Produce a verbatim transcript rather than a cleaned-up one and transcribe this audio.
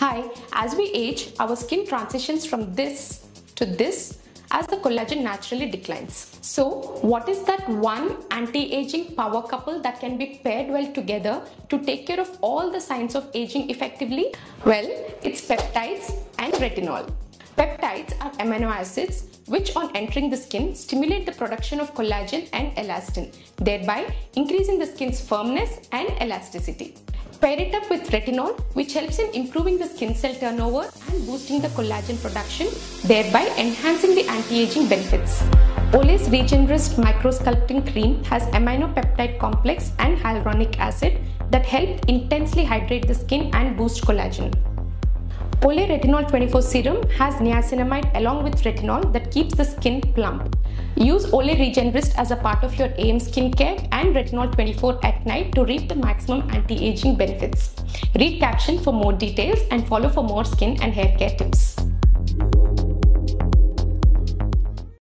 Hi, as we age, our skin transitions from this to this as the collagen naturally declines. So, what is that one anti-aging power couple that can be paired well together to take care of all the signs of aging effectively? Well, it's peptides and retinol. Peptides are amino acids which, on entering the skin, stimulate the production of collagen and elastin, thereby increasing the skin's firmness and elasticity. Pair it up with retinol, which helps in improving the skin cell turnover and boosting the collagen production, thereby enhancing the anti-aging benefits. Olay's Regenerist Microsculpting Cream has aminopeptide complex and hyaluronic acid that help intensely hydrate the skin and boost collagen. Olay Retinol twenty-four Serum has niacinamide along with retinol that keeps the skin plump. Use Olay Regenerist as a part of your A M skincare and Retinol twenty-four at night to reap the maximum anti-aging benefits. Read caption for more details and follow for more skin and hair care tips.